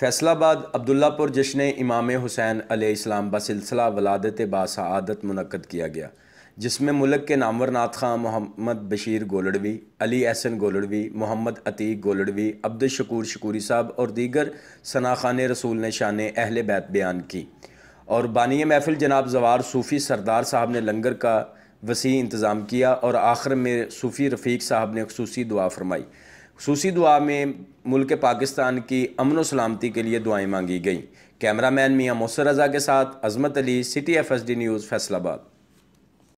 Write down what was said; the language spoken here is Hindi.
फैसलाबाद अब्दुल्लापुर जश्न इमाम हुसैन अलैहिस्सलाम बसिलसिला वलादत बासआदत मुनक़्क़द किया गया, जिसमें मुल्क के नामवर नात खां मोहम्मद बशीर गोलडवी, अली अहसन गोलडवी, मोहम्मद अतीक गोलडवी, अब्दुलशकूर शकूरी साहब और दीगर सनाखान रसूल ने शान अहल बैत बयान की और बानी महफिल जनाब जवार सूफी सरदार साहब ने लंगर का वसी इंतज़ाम किया और आखिर में सूफ़ी रफ़ीक साहब ने खुसूसी दुआ फरमाई। खुसूसी दुआ में मुल्क पाकिस्तान की अमन व सलामती के लिए दुआएँ मांगी गई। कैमरामैन मियां मुसर्रज़ा के साथ Azmat Ali, city FSD news Faisalabad.